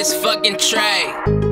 this fucking track.